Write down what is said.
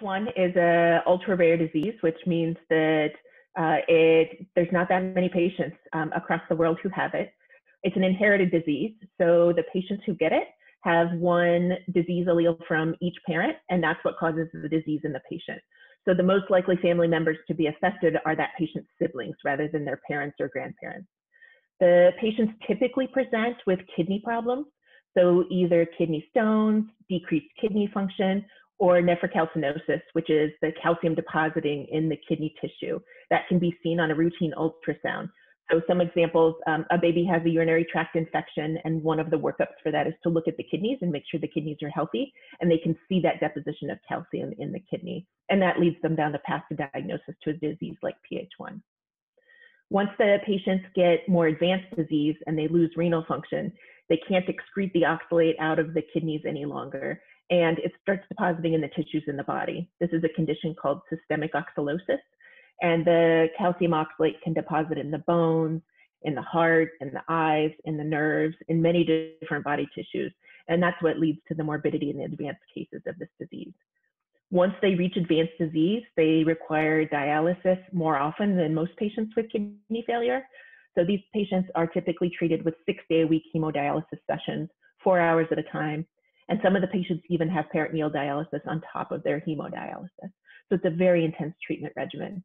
PH1 is an ultra-rare disease, which means that there's not that many patients across the world who have it. It's an inherited disease, so the patients who get it have one disease allele from each parent, and that's what causes the disease in the patient. So the most likely family members to be affected are that patient's siblings rather than their parents or grandparents. The patients typically present with kidney problems, so either kidney stones, decreased kidney function, or nephrocalcinosis, which is the calcium depositing in the kidney tissue. That can be seen on a routine ultrasound. So some examples, a baby has a urinary tract infection, and one of the workups for that is to look at the kidneys and make sure the kidneys are healthy, and they can see that deposition of calcium in the kidney. And that leads them down the path to diagnosis to a disease like PH1. Once the patients get more advanced disease and they lose renal function, they can't excrete the oxalate out of the kidneys any longer, and it starts depositing in the tissues in the body. This is a condition called systemic oxalosis, and the calcium oxalate can deposit in the bones, in the heart, in the eyes, in the nerves, in many different body tissues, and that's what leads to the morbidity in the advanced cases of this disease. Once they reach advanced disease, they require dialysis more often than most patients with kidney failure. So these patients are typically treated with 6-day-a-week hemodialysis sessions, 4 hours at a time. And some of the patients even have peritoneal dialysis on top of their hemodialysis. So it's a very intense treatment regimen.